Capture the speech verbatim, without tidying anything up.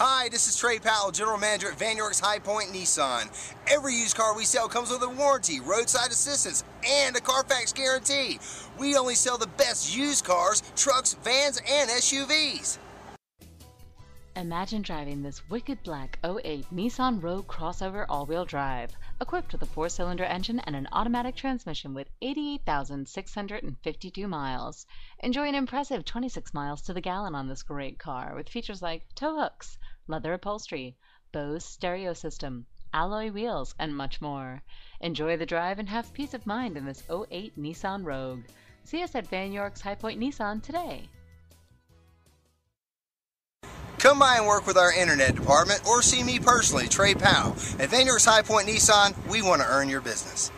Hi, this is Trey Powell, General Manager at Vann York's High Point Nissan. Every used car we sell comes with a warranty, roadside assistance, and a Carfax guarantee. We only sell the best used cars, trucks, vans, and S U Vs. Imagine driving this Wicked Black oh eight Nissan Rogue crossover all-wheel drive, equipped with a four-cylinder engine and an automatic transmission with eighty-eight thousand six hundred fifty-two miles. Enjoy an impressive twenty-six miles to the gallon on this great car with features like tow hooks, leather upholstery, Bose stereo system, alloy wheels, and much more. Enjoy the drive and have peace of mind in this oh eight Nissan Rogue. See us at Vann York's High Point Nissan today. Come by and work with our internet department or see me personally, Trey Powell. At Vann York's High Point Nissan, we want to earn your business.